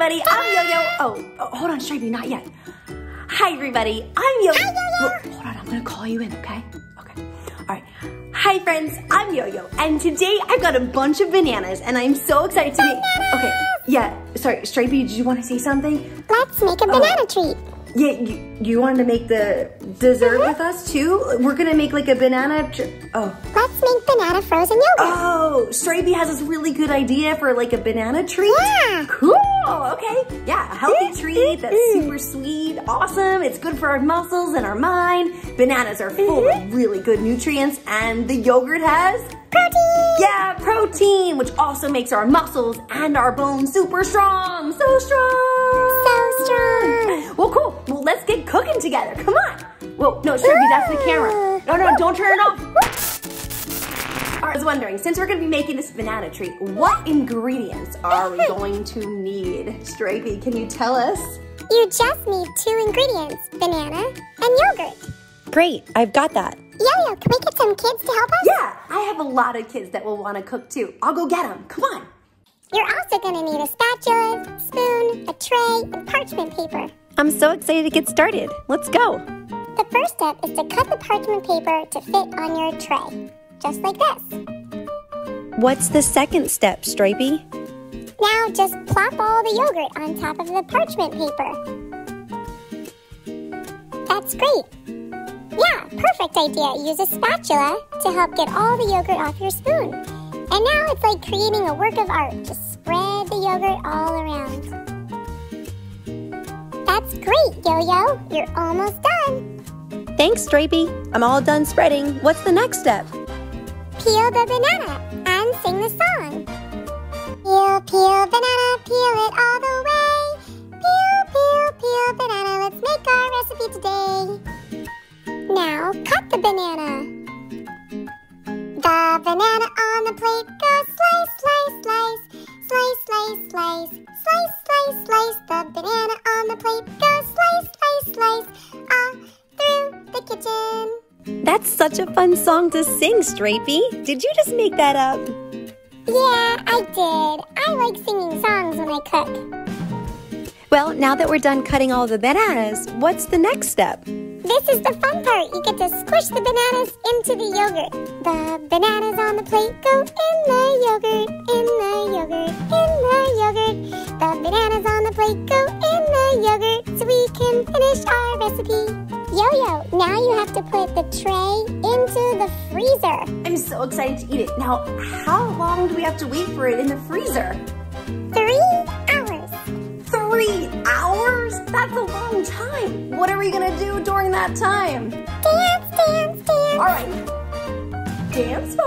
everybody, I'm Yo-Yo. Oh, hold on, Stripey, not yet. Hi, everybody, I'm Yo-Yo. Hi, Yo-Yo. Hold on, I'm gonna call you in, okay? Okay, all right. Hi, friends, I'm Yo-Yo, and today I've got a bunch of bananas, and I'm so excited to make, okay, yeah, sorry, Stripey, did you want to say something? Let's make a banana treat. Yeah, you wanted to make the dessert with us too? We're gonna make like a banana Let's make banana frozen yogurt. Oh, Stripey has this really good idea for like a banana treat. Yeah. Cool, okay. Yeah, a healthy treat that's super sweet, awesome. It's good for our muscles and our mind. Bananas are full of really good nutrients, and the yogurt has protein. Yeah, protein, which also makes our muscles and our bones super strong. So strong. So strong. Well, cool. Well, let's get cooking together. Come on. Well, no, Stripey, that's the camera. No, no, don't turn it off. I was wondering, since we're going to be making this banana treat, what ingredients are we going to need? Stripey, can you tell us? You just need 2 ingredients, banana and yogurt. Great, I've got that. Yo-Yo, can we get some kids to help us? Yeah, I have a lot of kids that will want to cook too. I'll go get them. Come on. You're also going to need a spatula, spoon, a tray, and parchment paper. I'm so excited to get started. Let's go. The first step is to cut the parchment paper to fit on your tray, just like this. What's the second step, Stripey? Now just plop all the yogurt on top of the parchment paper. That's great. Yeah, perfect idea. Use a spatula to help get all the yogurt off your spoon. And now it's like creating a work of art. Just spread the yogurt all around. That's great, Yo-Yo. You're almost done. Thanks, Stripey. I'm all done spreading. What's the next step? Peel the banana and sing the song. Peel, peel, banana, peel it all the way. Peel, peel, peel, banana. Let's make our recipe today. Now, cut the banana. The banana on the plate goes slice, slice, slice. Slice, slice, slice. Slice, slice, slice. The banana on the plate goes slice, slice, slice. All through the kitchen. That's such a fun song to sing, Stripey. Did you just make that up? Yeah, I did. I like singing songs when I cook. Well, now that we're done cutting all the bananas, what's the next step? This is the fun part. You get to squish the bananas into the yogurt. The bananas on the plate go in the yogurt, in the yogurt, in the yogurt. The bananas on the plate go in the yogurt so we can finish our recipe. Yo-Yo, now you have to put the tray into the freezer. I'm so excited to eat it. Now, how long do we have to wait for it in the freezer? 3 hours. 3 hours? That's a long time. What are we going to do during that time? Dance, dance, dance. All right. Dance party.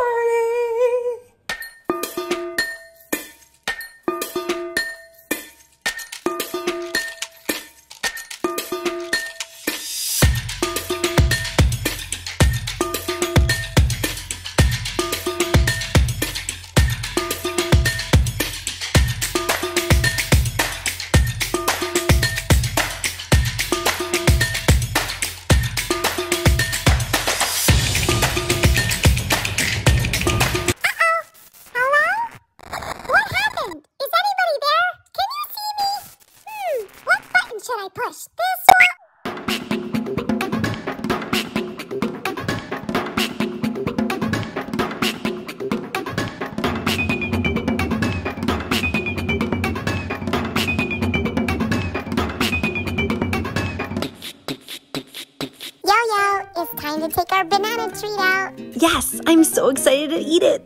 Yes, I'm so excited to eat it.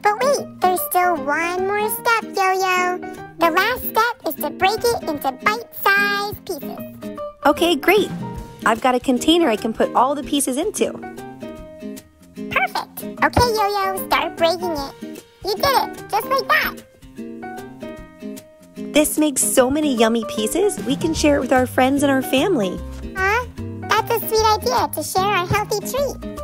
But wait, there's still one more step, Yo-Yo. The last step is to break it into bite-sized pieces. Okay, great. I've got a container I can put all the pieces into. Perfect. Okay, Yo-Yo, start breaking it. You did it, just like that. This makes so many yummy pieces, we can share it with our friends and our family. That's a sweet idea to share our healthy treat.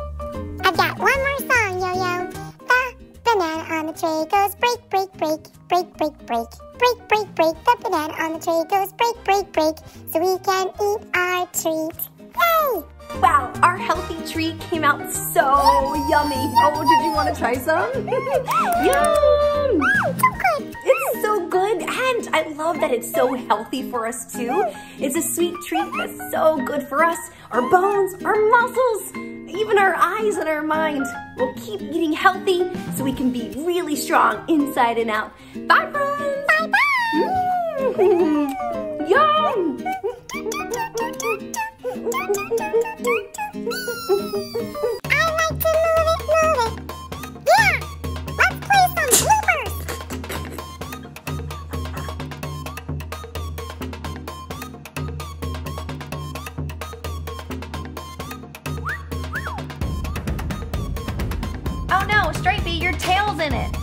I've got one more song, Yo-Yo. The banana on the tray goes break, break, break, break, break, break, break, break, break. The banana on the tray goes break, break, break, so we can eat our treat. Yay! Wow, our healthy treat came out so yummy. Oh, did you want to try some? Yum! Wow, it's so good. It's so good, and I love that it's so healthy for us too. It's a sweet treat that's so good for us, our bones, our muscles, even our eyes and our mind. We'll keep eating healthy so we can be really strong inside and out. Bye, friends! Bye-bye! Mm-hmm. Yum! Stripey, your tail's in it.